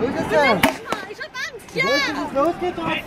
Los ist er! Ich hab Angst! Ja! Los geht's! Los geht's!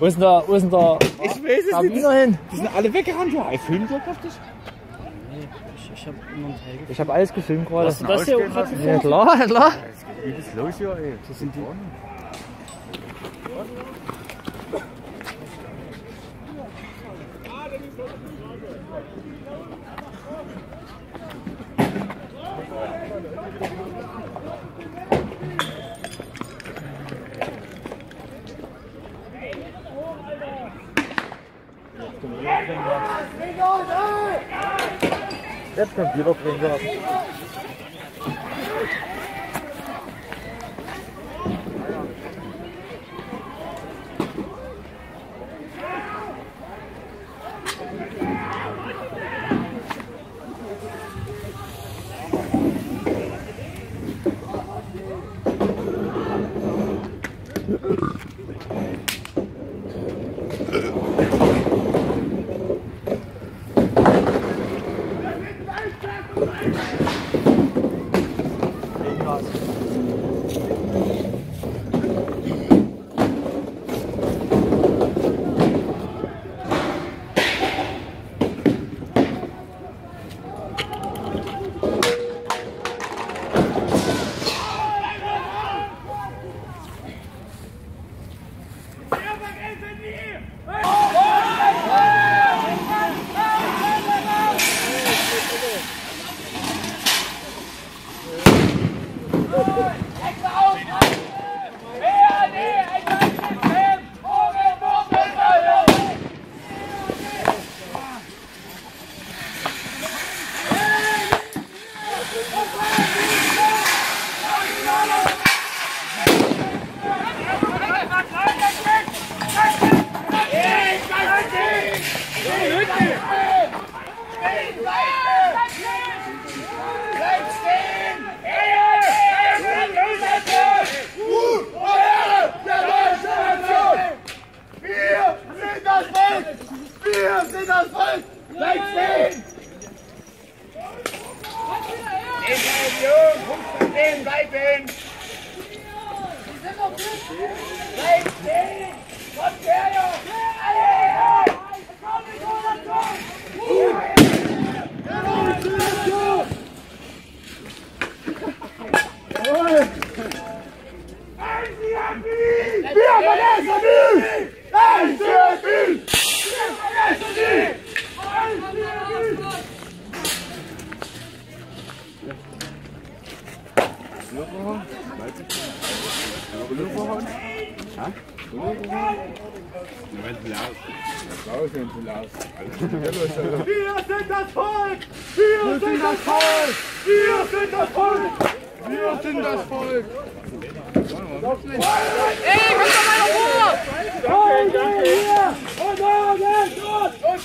Wo ist denn da? Wo ist denn da? Ich weiß es nicht. Hin? Die sind alle weggerannt. Ja, ich filme doch auf dich. Nee, ich hab immer einen Teil. Ich hab alles gefilmt gerade. Hast du das hier auch gerade gefilmt? Ja, klar, klar. Wie ist los hier, ey? Das sind die. Jetzt kommt jeder Bringer. Hey! Wir sind das Volk! Ey, komm doch mal in Ruhe! Danke, hier! Und da geht's los! Und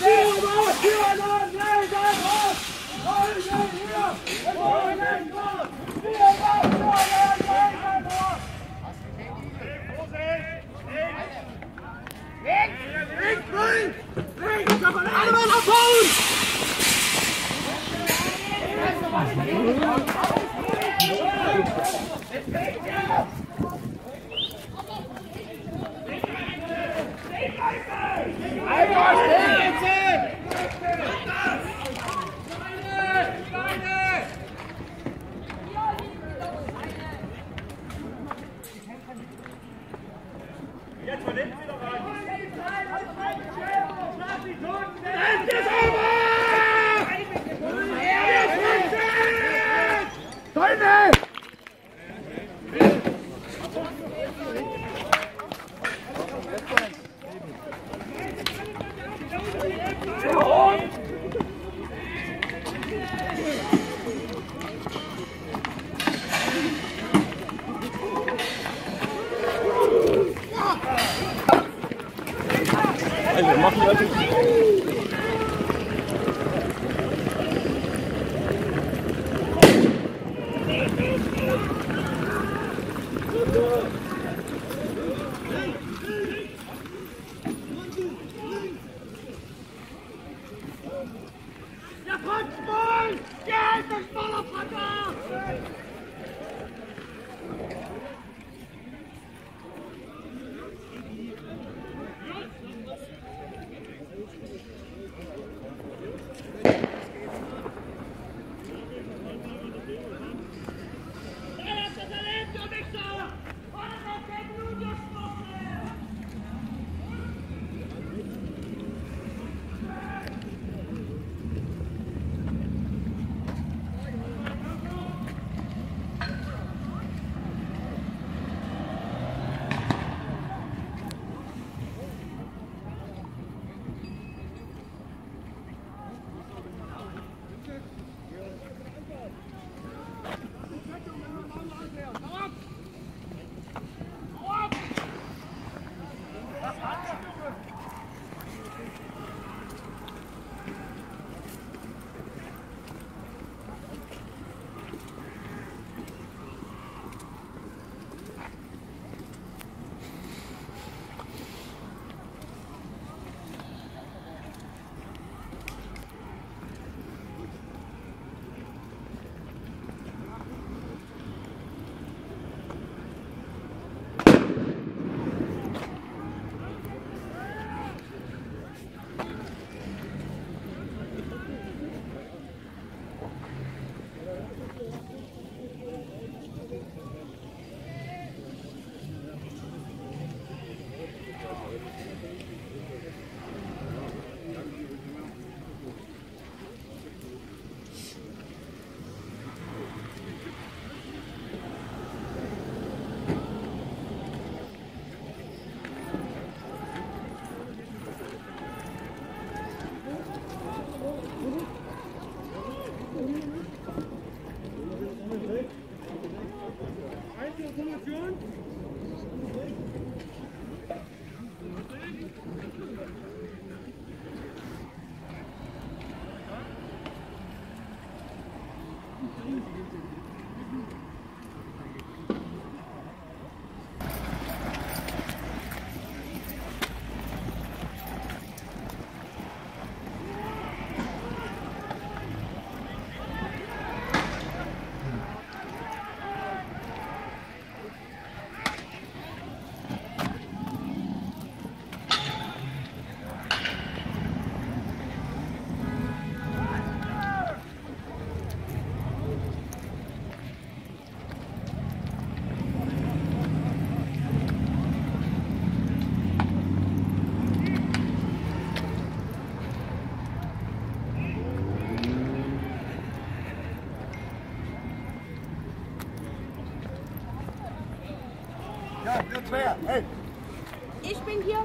Ich bin hier.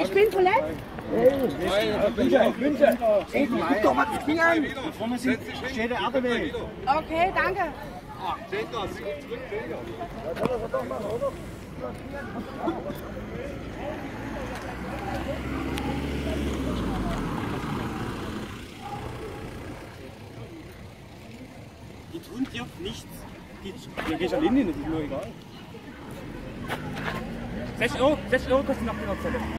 Ich bin verletzt. Ey, guck doch mal das Knie an. Steht der Erdbeer. Okay, danke. Ach, seht das. Ja, soll das doch machen, oder? Die tun dir nichts. Die geht an Linien, das ist mir egal. 6 Euro kostet noch die Zelle.